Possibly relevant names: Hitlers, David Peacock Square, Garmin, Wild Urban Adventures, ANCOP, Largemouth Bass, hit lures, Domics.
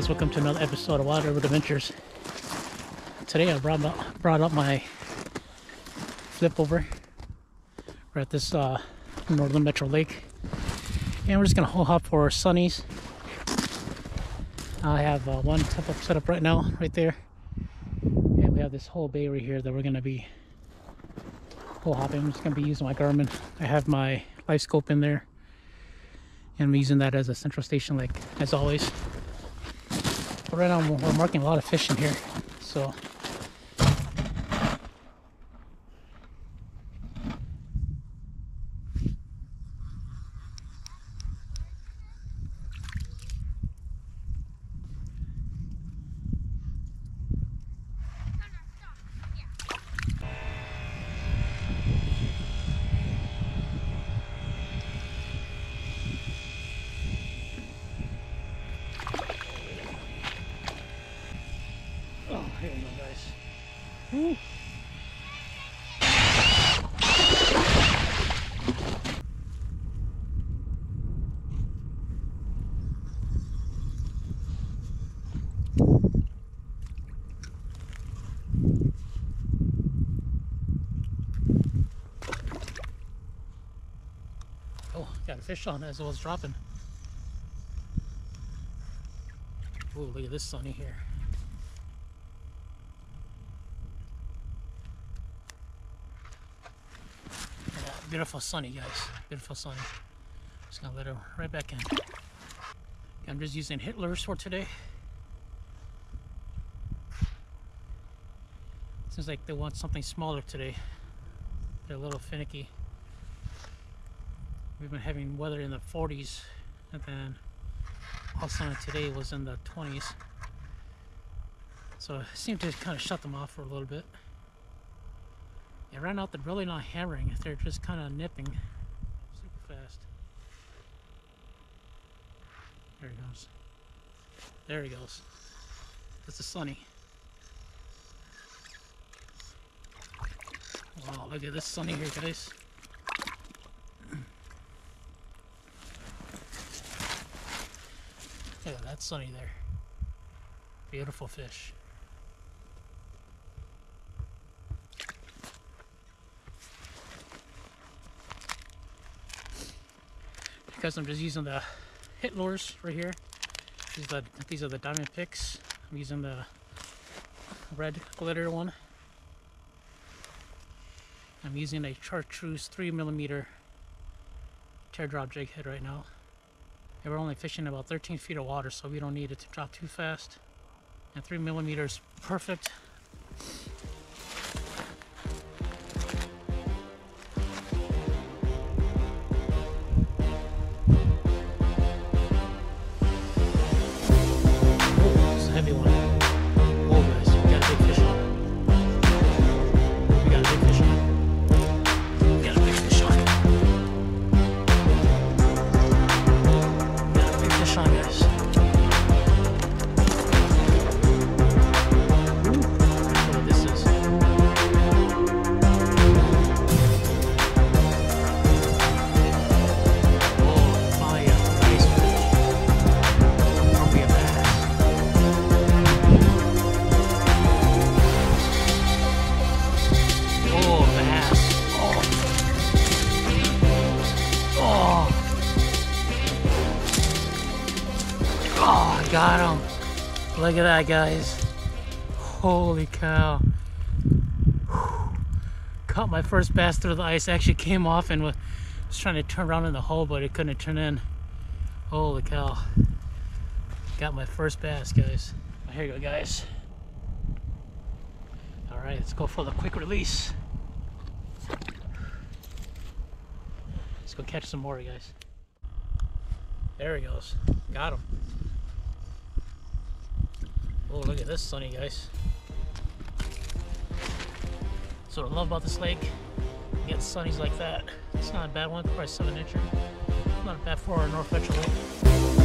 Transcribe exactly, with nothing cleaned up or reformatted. guys, welcome to another episode of Wild Urban Adventures. Today I brought up, brought up my flip over. We're at this uh, northern metro lake, and we're just gonna hole hop for sunnies. I have uh, one tip up set up right now, right there, and we have this whole bay right here that we're gonna be hole hopping. I'm just gonna be using my Garmin. I have my live scope in there, and I'm using that as a central station, like as always. But right now we're marking a lot of fish in here, so here we go, guys. Woo. Oh, got a fish on as it was dropping. Oh, look at this sunny here. Beautiful sunny, guys. Beautiful sunny. Just gonna let it right back in. I'm just using Hitlers for today. Seems like they want something smaller today. They're a little finicky. We've been having weather in the forties, and then all of a sudden today was in the twenties. So it seemed to kind of shut them off for a little bit. And right now they're really not hammering, they're just kind of nipping super fast. There he goes. There he goes. That's a sunny. Wow, look at this sunny here, guys. Look at that sunny there. Beautiful fish. Because I'm just using the hit lures right here. These are the, these are the diamond picks. I'm using the red glitter one. I'm using a chartreuse three millimeter teardrop jig head right now. And we're only fishing about thirteen feet of water, so we don't need it to drop too fast. And three millimeters, perfect. Got him. Look at that, guys. Holy cow. Whew. Caught my first bass through the ice. Actually came off and was trying to turn around in the hole, but it couldn't turn in. Holy cow. Got my first bass, guys. Well, here you go, guys. All right, let's go for the quick release. Let's go catch some more, guys. There he goes. Got him. Oh, look at this sunny, guys. So what I love about this lake, you get sunnies like that. It's not a bad one, probably seven incher. Not bad for our North Metro lake.